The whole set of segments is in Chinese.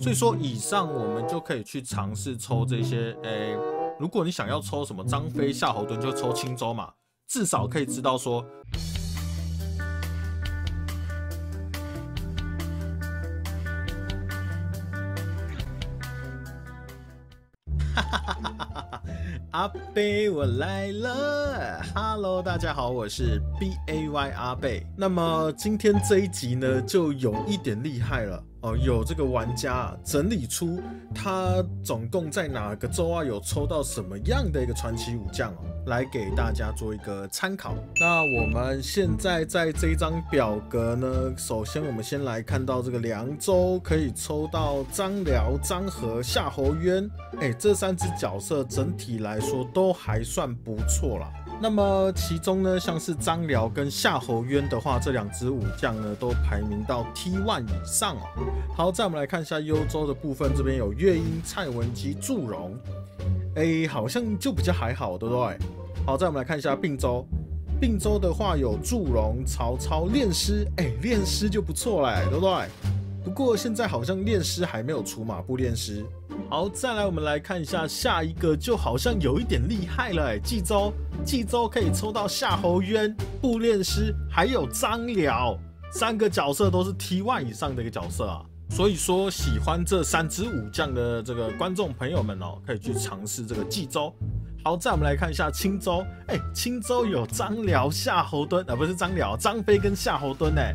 所以说，以上我们就可以去尝试抽这些。如果你想要抽什么张飞、夏侯惇，就抽青州嘛，至少可以知道说。 阿贝，我来了 ！Hello， 大家好，我是 BAY 阿贝。那么今天这一集呢，就有一点厉害了哦，有这个玩家整理出他总共在哪个州啊，有抽到什么样的一个传奇武将哦，来给大家做一个参考。那我们现在在这张表格呢，首先我们先来看到这个凉州可以抽到张辽、张合、夏侯渊，哎，这三只角色整体来说都还算不错啦。那么其中呢，像是张辽跟夏侯渊的话，这两支武将呢都排名到 T1 以上哦。好，再我们来看一下幽州的部分，这边有乐音、蔡文姬、祝融，哎，好像就比较还好，对不对？好，再我们来看一下并州。 并州的话有祝融、曹操、练师，哎，练师就不错嘞，对不对？不过现在好像练师还没有出马步练师。好，再来我们来看一下下一个，就好像有一点厉害了，哎，冀州，冀州可以抽到夏侯渊、步练师，还有张辽，三个角色都是 T1 以上的一个角色啊。 所以说，喜欢这三支武将的这个观众朋友们哦，可以去尝试这个冀州。好，再我们来看一下青州，哎，青州有张辽、夏侯惇，不是张辽，张飞跟夏侯惇，哎，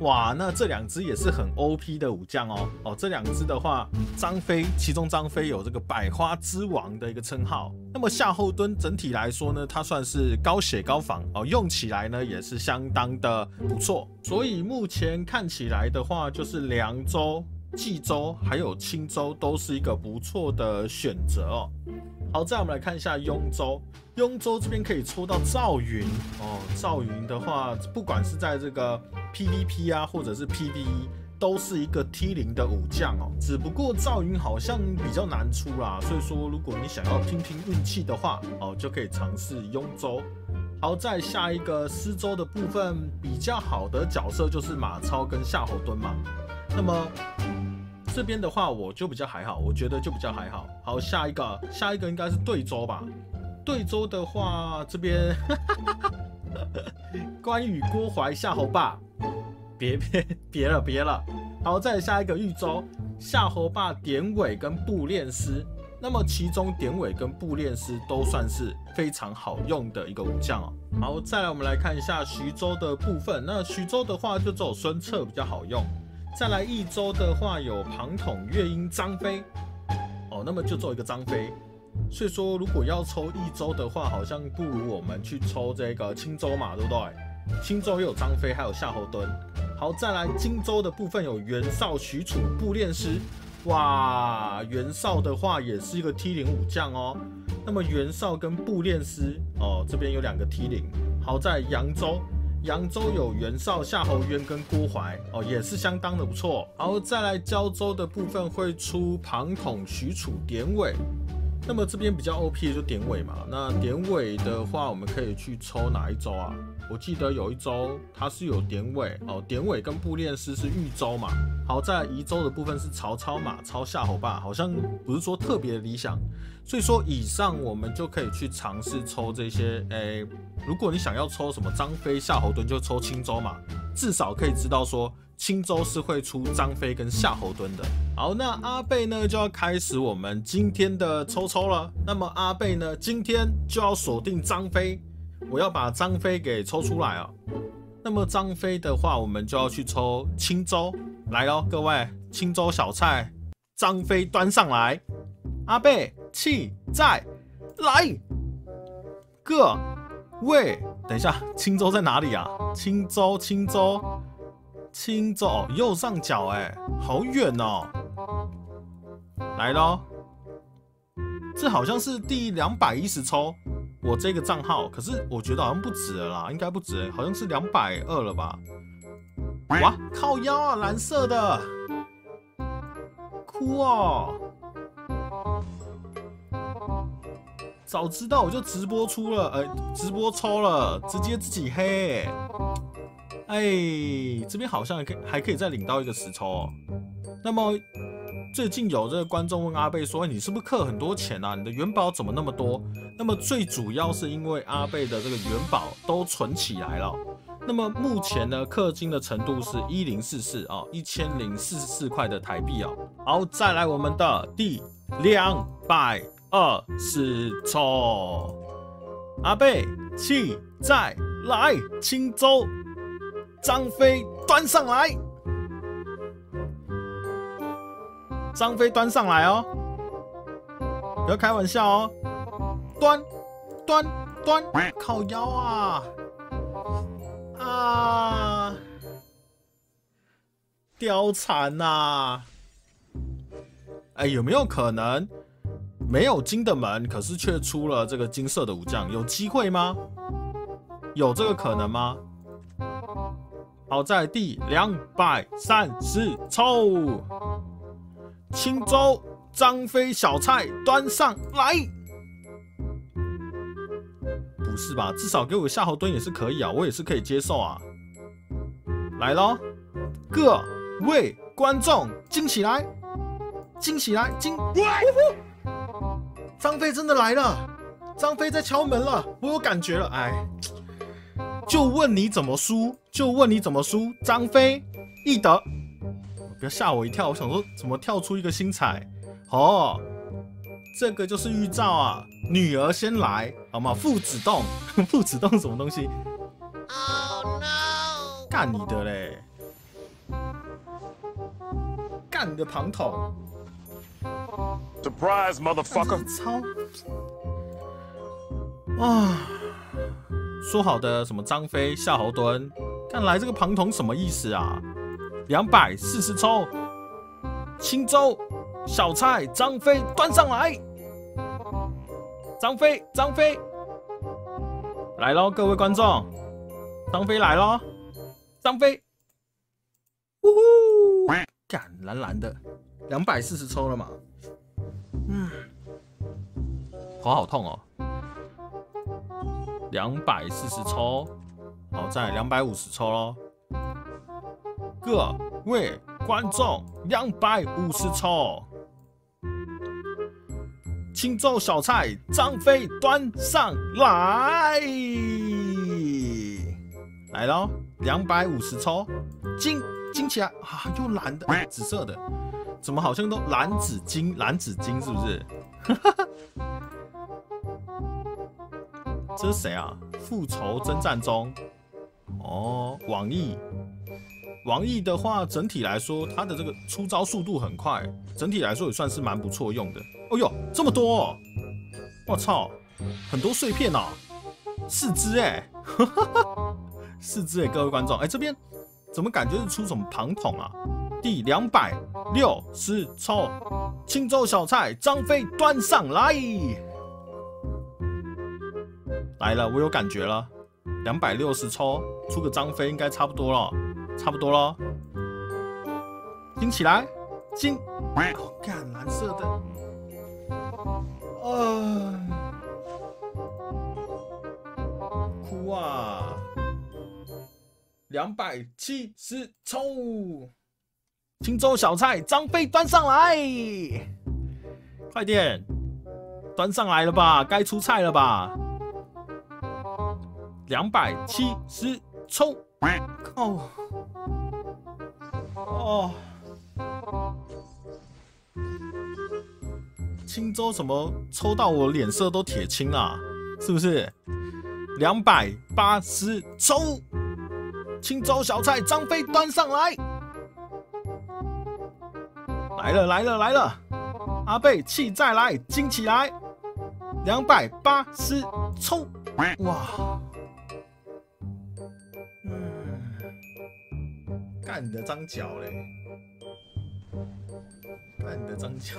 哇，那这两支也是很 OP 的武将哦。哦，这两支的话，张飞，其中张飞有这个百花之王的一个称号。那么夏侯惇整体来说呢，他算是高血高防哦，用起来呢也是相当的不错。 所以目前看起来的话，就是凉州、冀州还有青州都是一个不错的选择哦。好，再我们来看一下雍州，雍州这边可以抽到赵云哦。赵云的话，不管是在这个 PVP 啊，或者是 PVE， 都是一个 T0 的武将哦。只不过赵云好像比较难出啦，所以说如果你想要拼拼运气的话，哦就可以尝试雍州。 好，再下一个施州的部分比较好的角色就是马超跟夏侯惇嘛。那么这边的话，我就比较还好，我觉得就比较还好。好，下一个应该是对州吧。对州的话，这边关羽、郭淮、夏侯霸，别了。好，再下一个豫州，夏侯霸、典韦跟步练师。 那么其中典韦跟步练师都算是非常好用的一个武将哦。好，再来我们来看一下徐州的部分。那徐州的话就只有孙策比较好用。再来益州的话有庞统、乐音、张飞。哦，那么就做一个张飞。所以说如果要抽益州的话，好像不如我们去抽这个青州嘛，对不对？青州也有张飞，还有夏侯惇。好，再来荆州的部分有袁绍、许褚、步练师。 哇，袁绍的话也是一个 T0 武将哦。那么袁绍跟步练师哦，这边有两个 T0。好在扬州，扬州有袁绍、夏侯渊跟郭淮哦，也是相当的不错。然后再来胶州的部分会出庞统、许褚、典韦。那么这边比较 OP 的就典韦嘛。那典韦的话，我们可以去抽哪一州啊？我记得有一州它是有典韦哦，典韦跟步练师是豫州嘛。 好，在宜州的部分是曹操、马超、夏侯霸，好像不是说特别理想，所以说以上我们就可以去尝试抽这些。如果你想要抽什么张飞、夏侯惇，就抽青州嘛，至少可以知道说青州是会出张飞跟夏侯惇的。好，那阿贝呢就要开始我们今天的抽了。那么阿贝呢，今天就要锁定张飞，我要把张飞给抽出来啊。那么张飞的话，我们就要去抽青州。 来喽，各位，青州小菜，张飞端上来，阿贝气在来，各位，等一下，青州在哪里啊？青州，哦、右上角，哎，好远哦。来喽，这好像是第210抽，我这个账号，可是我觉得好像不止了啦，应该不止，好像是220了吧。 哇，靠腰啊，蓝色的，酷哦！早知道我就直播抽了，直接自己黑、欸。哎、欸，这边好像还可以再领到一个10抽、哦。那么最近有这个观众问阿贝说：“你是不是氪很多钱啊？你的元宝怎么那么多？”那么最主要是因为阿贝的这个元宝都存起来了。那么目前呢，氪金的程度是1044啊，1044块的台币啊。好，再来我们的第220抽，阿贝气再来，青州张飞端上来，张飞端上来哦，不要开玩笑哦，端，靠腰啊！ 啊！貂蝉呐！哎，有没有可能没有金的门，可是却出了这个金色的武将？有机会吗？有这个可能吗？好在第230抽，青州张飞小菜端上来。不是吧？至少给我夏侯惇也是可以啊，我也是可以接受啊。来咯，各位观众，惊起来，惊起来，惊！张飞真的来了，张飞在敲门了，我有感觉了。哎，就问你怎么输，就问你怎么输，张飞易得。不要吓我一跳，我想说怎么跳出一个新彩哦。 这个就是预兆啊！女儿先来，好吗？父子洞，父子洞什么东西 ？Oh no！ 干你的嘞！干你的庞统 ！Surprise motherfucker！ 操！啊！说好的什么张飞、夏侯惇，看来这个庞统什么意思啊？240抽，青州。 小菜张飞端上来，张飞来喽，各位观众，张飞来喽，张飞，呜呼，干蓝蓝的，240抽了嘛，嗯，头好痛哦，240抽，好在250抽喽，各位观众，250抽。 青州小菜张飞端上来，来喽，250抽，金起来啊！又蓝的，紫色的，怎么好像都蓝紫金是不是？这是谁啊？复仇征战中，哦，网易。 王毅的话，整体来说，他的这个出招速度很快，整体来说也算是蛮不错用的。哦呦，这么多、哦！我操，很多碎片哦，4只哎、欸，4只哎、欸，各位观众哎、欸，这边怎么感觉是出什么庞统啊？第260抽，青州小菜张飞端上来，来了，我有感觉了，260抽出个张飞应该差不多了。 差不多咯，盯起来，盯！哦，干蓝色的，哭啊！270抽，青州小菜张飞端上来，快点，端上来了吧，该出菜了吧？270抽，靠！ 哦，青州怎么抽到我脸色都铁青啊？是不是？280抽，青州小菜张飞端上来，来了，阿贝气再来，惊起来，280抽，哇！ 干你的张角嘞！干你的张角，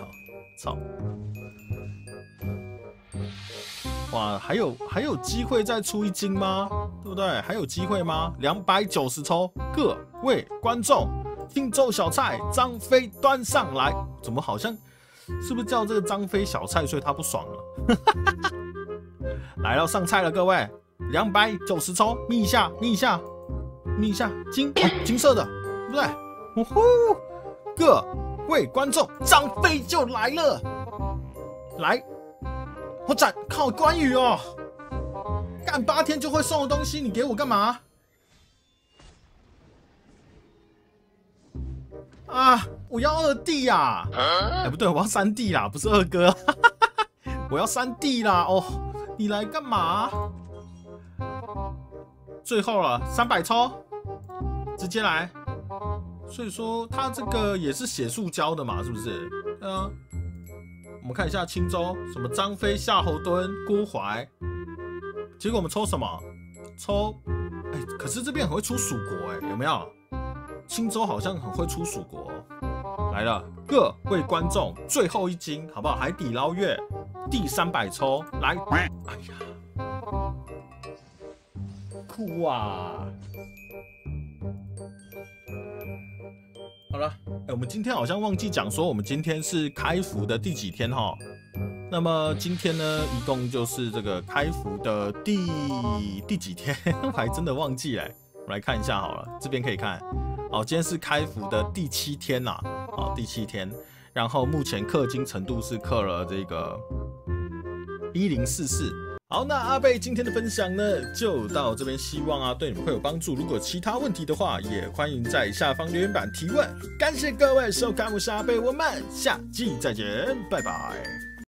操！哇，还有机会再出一金吗？对不对？还有机会吗？290抽，各位观众，青州小菜张飞端上来，怎么好像是不是叫这个张飞小菜，所以他不爽了？来了，上菜了，各位，290抽，眯一下，金、哦、金色的。 对不对？呜呼！各位观众，张飞就来了。来，我展靠关羽哦，干8天就会送的东西，你给我干嘛？啊，我要2D 呀！哎，不对，我要3D 啦，不是二哥，我要3D 啦！哦，你来干嘛？最后了，300抽，直接来。 所以说，他这个也是写塑胶的嘛，是不是？对啊。我们看一下青州，什么张飞、夏侯惇、郭淮。结果我们抽什么？抽，哎、欸，可是这边很会出蜀国、欸，哎，有没有？青州好像很会出蜀国、喔。来了，各位观众，最后一金，好不好？海底捞月第300抽，来，哎呀，哭啊！ 好了，哎、欸，我们今天好像忘记讲说，我们今天是开服的第几天哈？那么今天呢，一共就是这个开服的第几天，我还真的忘记哎。我来看一下好了，这边可以看。哦，今天是开服的第7天啦、啊，哦，第7天。然后目前氪金程度是氪了这个1044。 好，那阿贝今天的分享呢，就到这边，希望啊对你们会有帮助。如果有其他问题的话，也欢迎在下方留言板提问。感谢各位收看，我是阿贝，我们下期再见，拜拜。